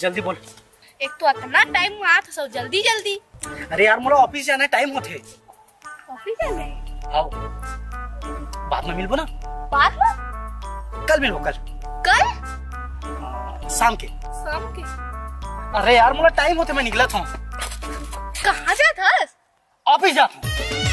जल्दी बोल। एक तो इतना टाइम हुआ था सब जल्दी जल्दी। अरे यार मोला ऑफिस जाना है, टाइम होते। ऑफिस जाना है? आओ बाद में मिलबो ना। बाद में? कल मिलबो, कल। कल? शाम के। शाम के? अरे यार मोला टाइम होते, मैं निकला था। कहाँ जाता? ऑफिस जाता।